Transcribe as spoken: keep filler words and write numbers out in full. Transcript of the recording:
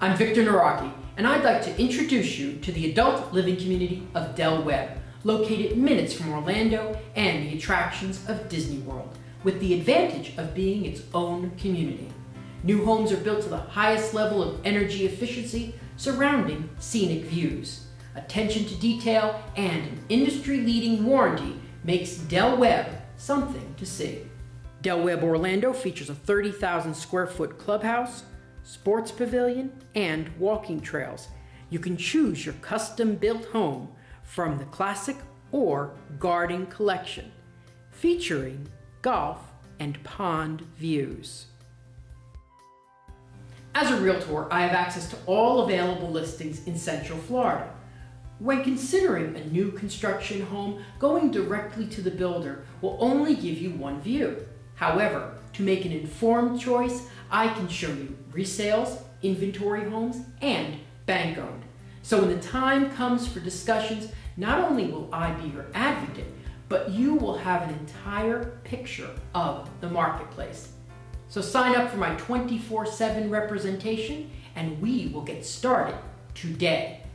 I'm Victor Nawrocki, and I'd like to introduce you to the adult living community of Del Webb, located minutes from Orlando and the attractions of Disney World, with the advantage of being its own community. New homes are built to the highest level of energy efficiency, surrounding scenic views. Attention to detail and an industry-leading warranty makes Del Webb something to see. Del Webb Orlando features a thirty thousand square foot clubhouse, sports pavilion, and walking trails. You can choose your custom-built home from the classic or garden collection, featuring golf and pond views. As a realtor, I have access to all available listings in Central Florida. When considering a new construction home, going directly to the builder will only give you one view. However, to make an informed choice, I can show you resales, inventory homes, and bank-owned. So when the time comes for discussions, not only will I be your advocate, but you will have an entire picture of the marketplace. So sign up for my twenty-four seven representation, and we will get started today.